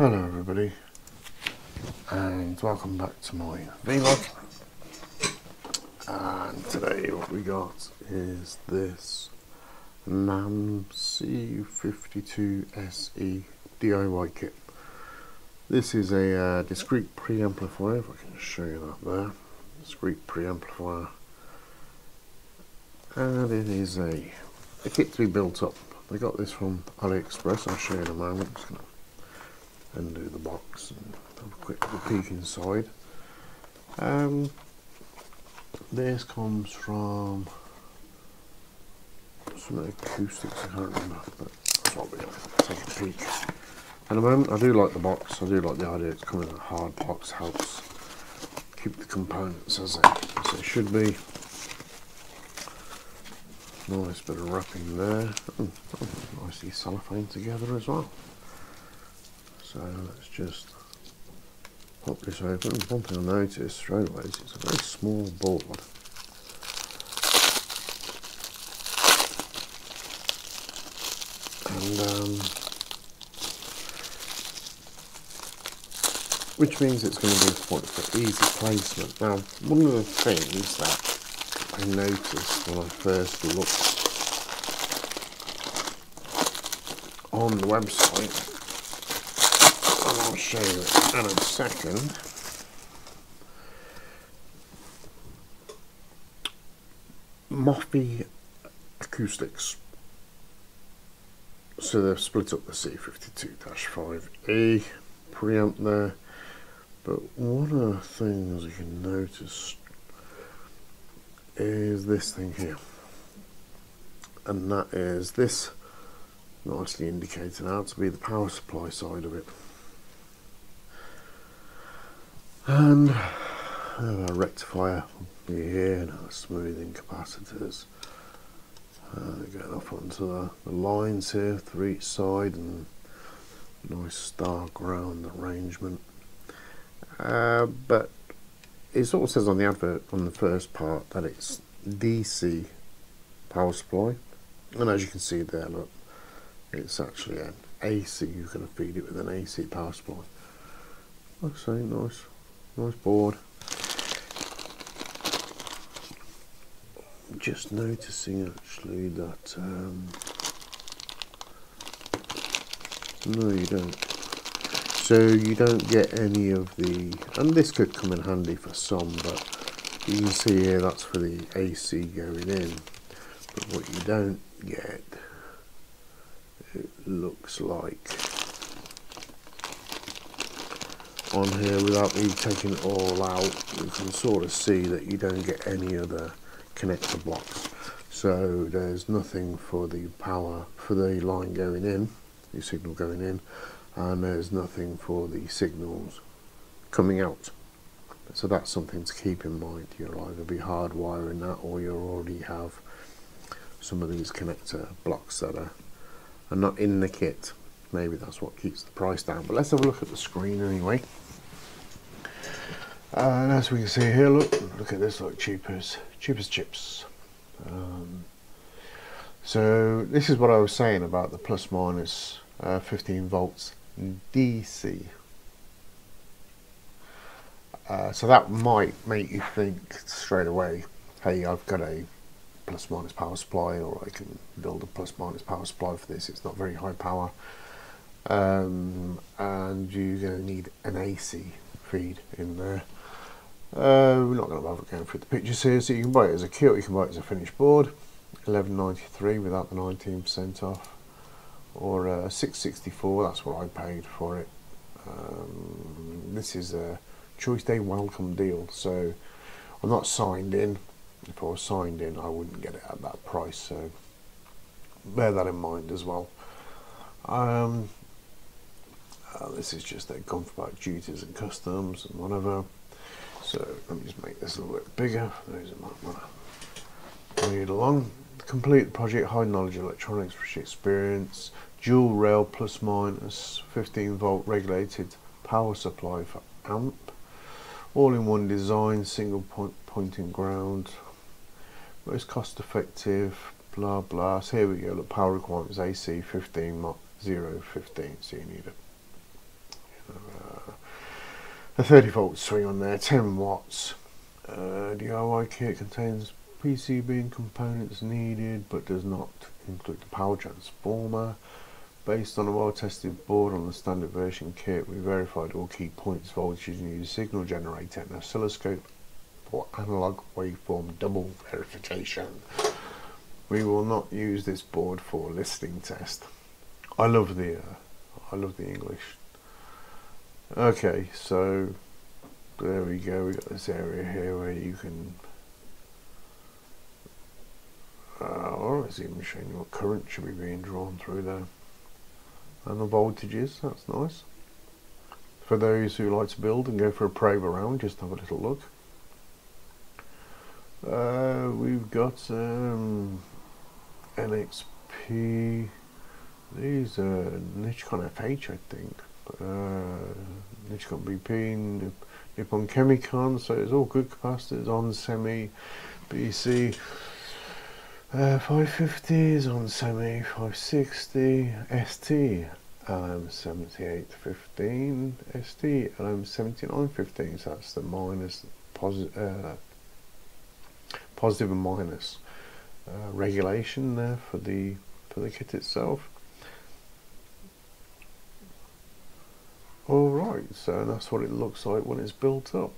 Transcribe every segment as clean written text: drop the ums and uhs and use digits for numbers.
Hello everybody, and welcome back to my vlog. And today what we got is this Naim C52-5E DIY kit. This is a discrete preamplifier, if I can show you that there. Discrete preamplifier, and it is a kit to be built up. I got this from AliExpress, I'll show you in a moment. I'm just going to undo the box and have a quick peek inside. This comes from some acoustics, I can't remember, but that's what we're going to take a peek. At the moment, I do like the box, I do like the idea it's coming in a hard box, helps keep the components as they should be. Nice bit of wrapping there, nicely cellophane together as well. So let's just pop this open. One thing I noticed straight away is it's a very small board. And which means it's going to be important for easy placement. Now, one of the things that I noticed when I first looked on the website, and I'll show you it in a second, Naim Acoustics. So they've split up the C52-5E preamp there, but one of the things you can notice is this thing here, and that is this nicely indicated out to be the power supply side of it. And our rectifier will be here, and our smoothing capacitors going off onto the lines here for each side, and nice star ground arrangement. But it sort of says on the advert, on the first part, that it's DC power supply, and as you can see there, look, it's actually an AC. You're going to feed it with an AC power supply. Like I say, nice board. Just noticing actually that no, you don't. So you don't get any of the, and this could come in handy for some, but you can see here that's for the AC going in. But what you don't get, it looks like on here, without me taking it all out, you can sort of see that you don't get any other connector blocks. So there's nothing for the power, for the line going in, the signal going in, and there's nothing for the signals coming out. So that's something to keep in mind. You'll either be hardwiring that, or you already have some of these connector blocks that are not in the kit. Maybe that's what keeps the price down. But let's have a look at the screen anyway. And as we can see here, look at this, look, cheap as chips. So this is what I was saying about the plus minus 15 volts DC. So that might make you think straight away, hey, I've got a plus minus power supply, or I can build a plus minus power supply for this. It's not very high power, and you're going to need an AC feed in there. We're not going to bother going through the pictures here. So you can buy it as a kit, you can buy it as a finished board, $11.93 without the 19% off, or $6.64, that's what I paid for it. This is a choice day welcome deal, so I'm not signed in. If I was signed in, I wouldn't get it at that price, so bear that in mind as well. This is just their contract duties and customs and whatever. So let me just make this a little bit bigger for those that might want to read along. Complete the project, high knowledge of electronics, rich experience, dual rail plus minus 15 volt regulated power supply for amp, all in one design, single point, pointing ground, most cost effective, blah blah. So here we go, the power requirements AC 15 mot 015, so you need a 30-volt swing on there, 10 watts. DIY kit contains PCB and components needed, but does not include the power transformer. Based on a well-tested board on the standard version kit, we verified all key points, voltage, and used signal generator and oscilloscope for analog waveform double verification. We will not use this board for listening test. I love the English. Okay, so there we go. We got this area here where you can. Or it's even showing you what current should be being drawn through there, and the voltages. That's nice. For those who like to build and go for a probe around, just have a little look. We've got NXP. These are Nichicon FH, I think. Nichicon BP, Nippon Chemicon, so it's all good capacitors on Semi-BC-550s, on Semi-560, ST LM7815, ST LM7915, so that's the minus, positive and minus regulation there for the kit itself. Alright, so that's what it looks like when it's built up.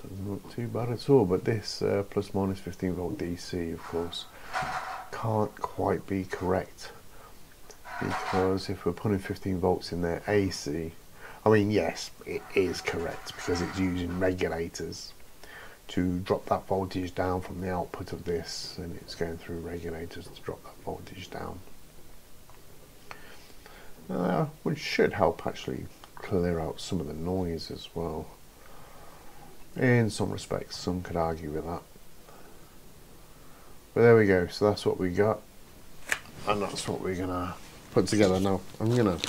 Doesn't look too bad at all, but this plus minus 15 volt DC, of course, can't quite be correct, because if we're putting 15 volts in there AC, I mean, yes, it is correct, because it's using regulators to drop that voltage down from the output of this, and it's going through regulators to drop that voltage down. Which should help actually clear out some of the noise as well. In some respects, some could argue with that. But there we go, so that's what we got. And that's what we're gonna put together now. I'm not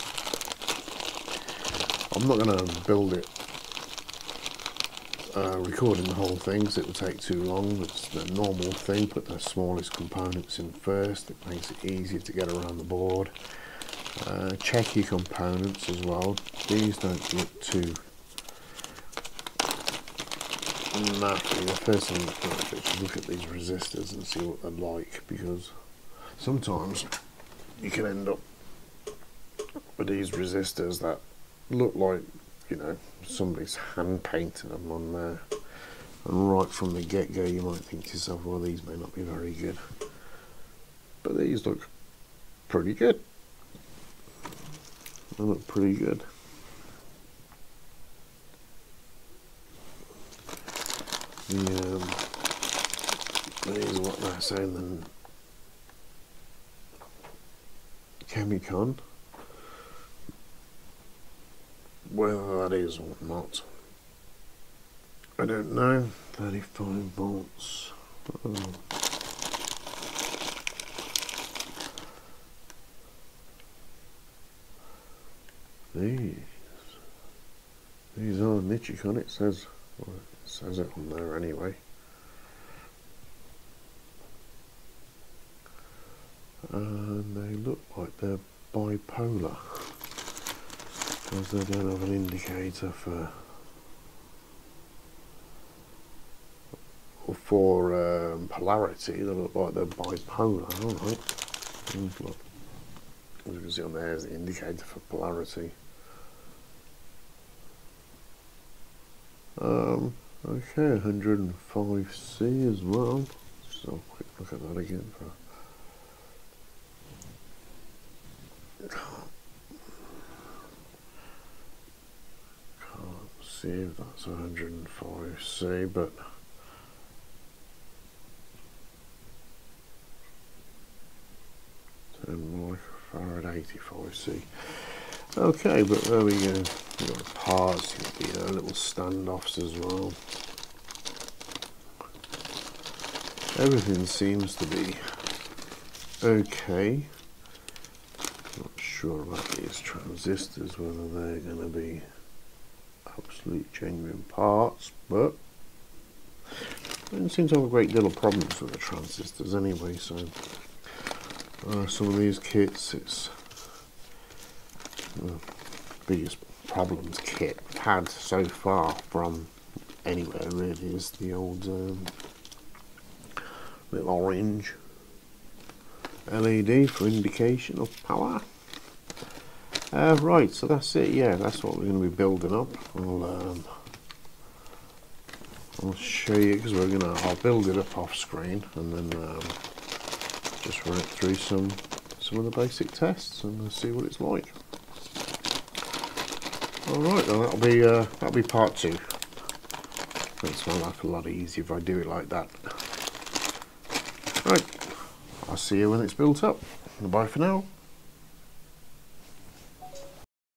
gonna build it recording the whole thing, because it will take too long. It's the normal thing, put the smallest components in first. It makes it easier to get around the board. Check your components as well. These don't look too nappy. The first thing you should look at these resistors and see what they're like, because sometimes you can end up with these resistors that look like, you know, somebody's hand painted them on there, and right from the get-go you might think to yourself, well, these may not be very good, but these look pretty good. They look pretty good. These are what they're saying, then Chemicon. Whether that is or not, I don't know. 35 volts. Oh. These are Nichicon. It says, well, it says it on there anyway. And they look like they're bipolar, because they don't have an indicator for polarity. They look like they're bipolar. All right. Look, as you can see on there is the indicator for polarity. Okay, 105C as well. Just have a quick look at that again. Can't see if that's 105C, but microfarad 85C. Okay, but there we go. You've got parts, you've got little standoffs as well. Everything seems to be okay. Not sure about these transistors, whether they're going to be absolute genuine parts, but I don't seem to have a great deal of problems with the transistors anyway, so some of these kits, it's the biggest problems kit had so far from anywhere really is the old little orange LED for indication of power. Right, so that's it. Yeah, that's what we're going to be building up. I'll show you because we're gonna. I'll build it up off screen and then just run it through some of the basic tests and see what it's like. All right, well, that'll be part two. Makes my life a lot easier if I do it like that. Right, I'll see you when it's built up. Bye for now.